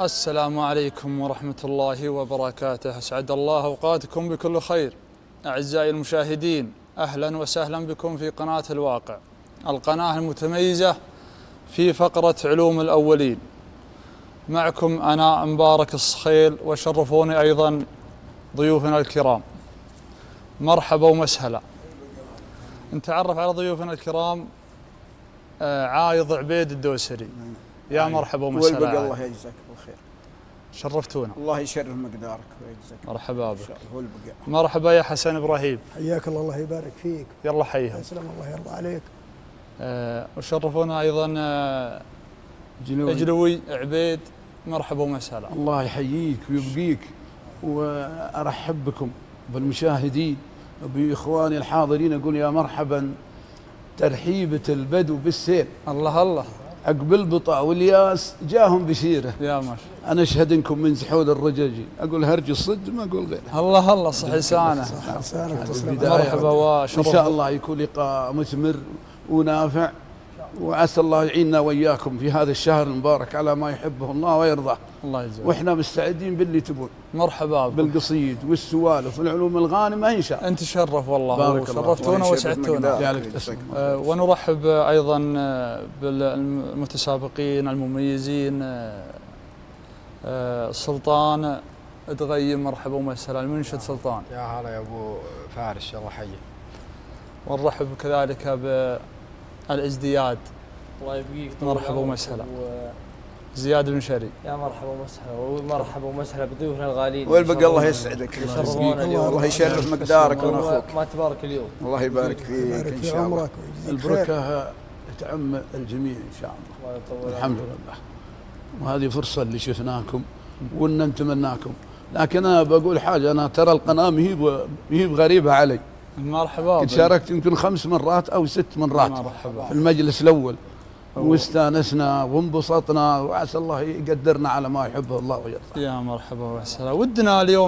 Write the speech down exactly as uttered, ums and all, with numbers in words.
السلام عليكم ورحمة الله وبركاته، أسعد الله أوقاتكم بكل خير. أعزائي المشاهدين، أهلا وسهلا بكم في قناة الواقع، القناة المتميزة في فقرة علوم الأولين. معكم أنا مبارك الصخيل، وشرفوني أيضا ضيوفنا الكرام. مرحبا ومسهلا. نتعرف على ضيوفنا الكرام. عايض عبيد الدوسري، يا مرحبا ومسهلا. والبقى الله يجزاك بالخير، شرفتونا. الله يشرف مقدارك ويجزاك. مرحبا بك. مرحبا يا حسن ابراهيب، حياك الله. الله يبارك فيك. يلا حيهم. يسلم، الله يرضى عليك. أه وشرفونا ايضا أه جلوي. جلوي عبيد، مرحبا ومسهلا. الله يحييك ويبقيك، وارحب بكم بالمشاهدين وباخواني الحاضرين. اقول يا مرحبا، ترحيبة البدو بالسيل. الله الله. عقب البطا والياس جاهم بشيره. يا ما شاء الله. انا اشهد انكم من زحول الرجاجي، اقول هرج الصد ما اقول غيره. الله الله، صح لسانه. صح لسانه. مرحبا وشرف. ان شاء الله يكون لقاء مثمر ونافع، وعسى الله يعيننا واياكم في هذا الشهر المبارك على ما يحبه الله ويرضاه. الله يجزاك. واحنا مستعدين باللي تبون. مرحبا بكم. بالقصيد والسوالف والعلوم الغانمه ان شاء الله. انت شرف والله، وشرفتونا وسعدتونا. أه ونرحب ايضا بالمتسابقين المميزين. أه سلطان تغيم، مرحبا ومسهلا. المنشد سلطان، يا هلا يا ابو فارس، الله يحييك. ونرحب كذلك ب الازدياد، الله يبقيك. مرحبا ومسهلا. زياد بن شري، يا مرحبا ومسهلا. ومرحبا ومسهلا بضيوفنا الغاليين. والبقى الله يسعدك، الله يشرف مقدارك ونخوك. ما تبارك اليوم. الله يبارك فيك ان شاء الله. البركه تعم الجميع ان شاء الله. الحمد لله. وهذه فرصه اللي شفناكم وان نتمناكم، لكن انا بقول حاجه، انا ترى القناه ما هي بغريبه علي. مرحبا. قد شاركت يمكن خمس مرات او ست مرات في المجلس الاول، واستانسنا وانبسطنا، وعسى الله يقدرنا على ما يحبه الله ويرضاه. يا مرحبا وسهلا. ودنا اليوم